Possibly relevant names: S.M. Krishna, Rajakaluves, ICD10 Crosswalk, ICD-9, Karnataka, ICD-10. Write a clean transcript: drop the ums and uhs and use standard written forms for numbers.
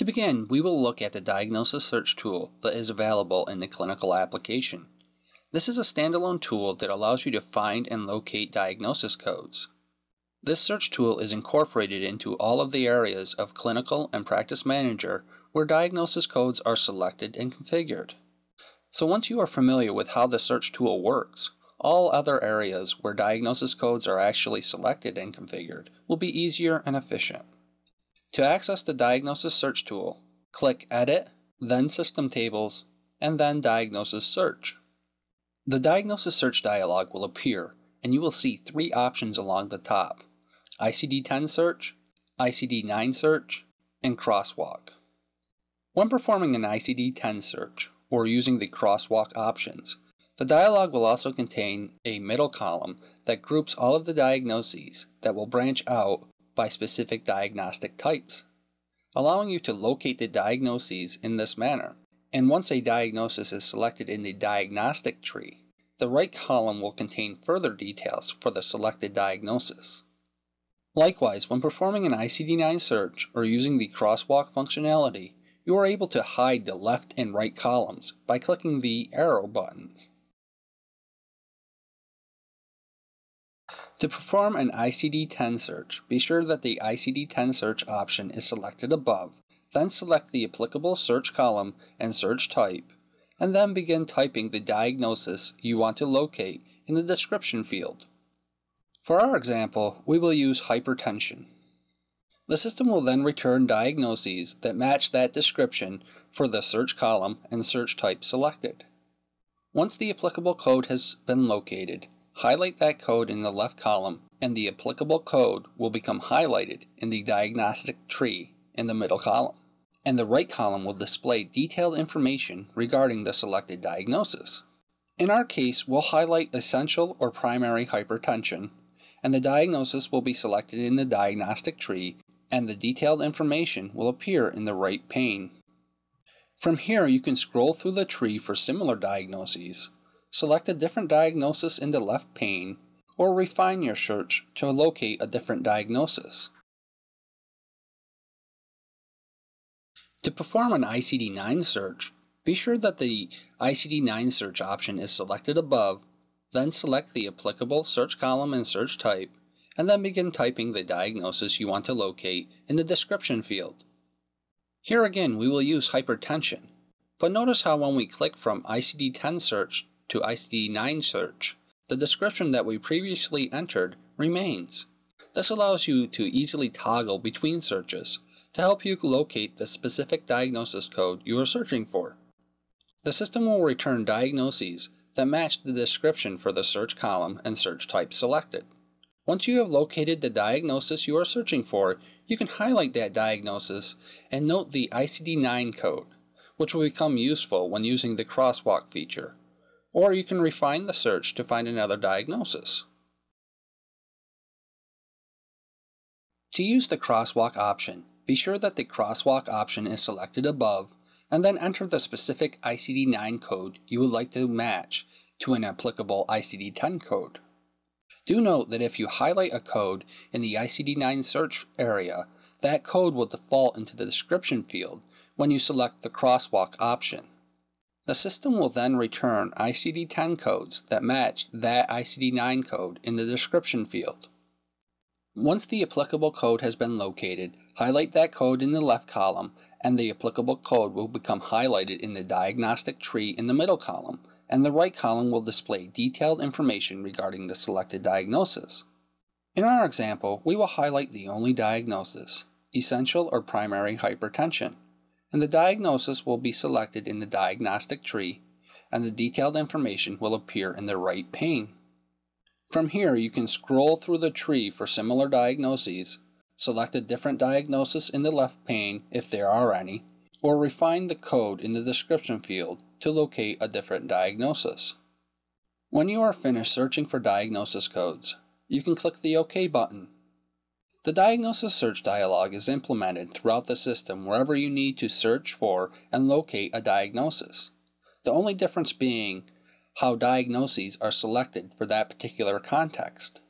To begin, we will look at the diagnosis search tool that is available in the clinical application. This is a standalone tool that allows you to find and locate diagnosis codes. This search tool is incorporated into all of the areas of Clinical and Practice Manager where diagnosis codes are selected and configured. So once you are familiar with how the search tool works, all other areas where diagnosis codes are actually selected and configured will be easier and efficient. To access the diagnosis search tool, click Edit, then System Tables, and then Diagnosis Search. The Diagnosis Search dialog will appear, and you will see three options along the top: ICD-10 Search, ICD-9 Search, and Crosswalk. When performing an ICD-10 search or using the Crosswalk options, the dialog will also contain a middle column that groups all of the diagnoses that will branch out by specific diagnostic types, allowing you to locate the diagnoses in this manner. And once a diagnosis is selected in the diagnostic tree, the right column will contain further details for the selected diagnosis. Likewise, when performing an ICD-9 search or using the Crosswalk functionality, you are able to hide the left and right columns by clicking the arrow buttons. To perform an ICD-10 search, be sure that the ICD-10 search option is selected above, then select the applicable search column and search type, and then begin typing the diagnosis you want to locate in the description field. For our example, we will use hypertension. The system will then return diagnoses that match that description for the search column and search type selected. Once the applicable code has been located, highlight that code in the left column, and the applicable code will become highlighted in the diagnostic tree in the middle column, and the right column will display detailed information regarding the selected diagnosis. In our case, we'll highlight essential or primary hypertension, and the diagnosis will be selected in the diagnostic tree, and the detailed information will appear in the right pane. From here, you can scroll through the tree for similar diagnoses, select a different diagnosis in the left pane, or refine your search to locate a different diagnosis. To perform an ICD-9 search, be sure that the ICD-9 search option is selected above, then select the applicable search column and search type, and then begin typing the diagnosis you want to locate in the description field. Here again, we will use hypertension, but notice how when we click from ICD-10 search to ICD-9 search, the description that we previously entered remains. This allows you to easily toggle between searches to help you locate the specific diagnosis code you are searching for. The system will return diagnoses that match the description for the search column and search type selected. Once you have located the diagnosis you are searching for, you can highlight that diagnosis and note the ICD-9 code, which will become useful when using the Crosswalk feature. Or you can refine the search to find another diagnosis. To use the Crosswalk option, be sure that the Crosswalk option is selected above, and then enter the specific ICD-9 code you would like to match to an applicable ICD-10 code. Do note that if you highlight a code in the ICD-9 search area, that code will default into the description field when you select the Crosswalk option. The system will then return ICD-10 codes that match that ICD-9 code in the description field. Once the applicable code has been located, highlight that code in the left column, and the applicable code will become highlighted in the diagnostic tree in the middle column, and the right column will display detailed information regarding the selected diagnosis. In our example, we will highlight the only diagnosis, essential or primary hypertension, and the diagnosis will be selected in the diagnostic tree, and the detailed information will appear in the right pane. From here, you can scroll through the tree for similar diagnoses, select a different diagnosis in the left pane if there are any, or refine the code in the description field to locate a different diagnosis. When you are finished searching for diagnosis codes, you can click the OK button. The diagnosis search dialog is implemented throughout the system wherever you need to search for and locate a diagnosis, the only difference being how diagnoses are selected for that particular context.